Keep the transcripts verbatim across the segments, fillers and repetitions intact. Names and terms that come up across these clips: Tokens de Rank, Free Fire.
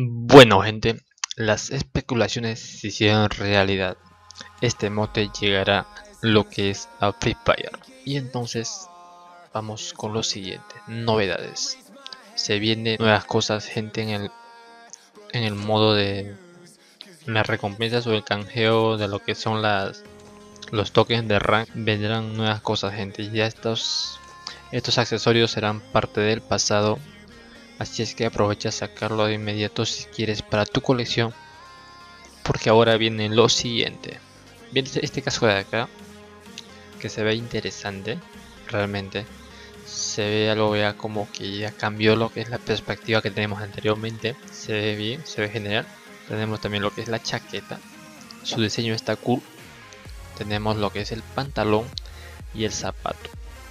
Bueno, gente, las especulaciones se hicieron realidad. Este mote llegará lo que es a Free Fire. Y entonces vamos con lo siguiente, novedades. Se vienen nuevas cosas, gente, en el, en el modo de las recompensas o el canjeo de lo que son las los tokens de rank. Vendrán nuevas cosas, gente. Ya estos, estos accesorios serán parte del pasado. Así es que aprovecha sacarlo de inmediato si quieres para tu colección, porque ahora viene lo siguiente. Viene este caso de acá, que se ve interesante, realmente. Se ve algo ya como que ya cambió lo que es la perspectiva que tenemos anteriormente. Se ve bien, se ve genial. Tenemos también lo que es la chaqueta, su diseño está cool. Tenemos lo que es el pantalón y el zapato.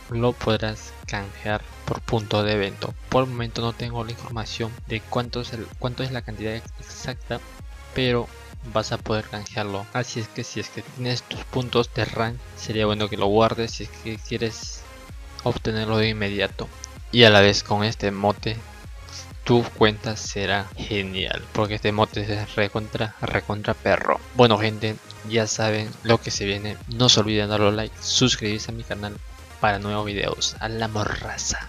Lo podrás canjear por punto de evento. Por el momento no tengo la información de cuánto es, el, cuánto es la cantidad exacta, pero vas a poder canjearlo. Así es que si es que tienes tus puntos de rank, sería bueno que lo guardes si es que quieres obtenerlo de inmediato. Y a la vez, con este mote tu cuenta será genial, porque este mote es recontra, recontra perro. Bueno, gente, ya saben lo que se viene. No se olviden darle like, suscribirse a mi canal para nuevos videos. A la morraza.